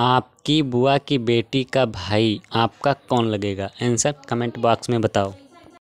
आपकी बुआ की बेटी का भाई आपका कौन लगेगा? आंसर कमेंट बॉक्स में बताओ।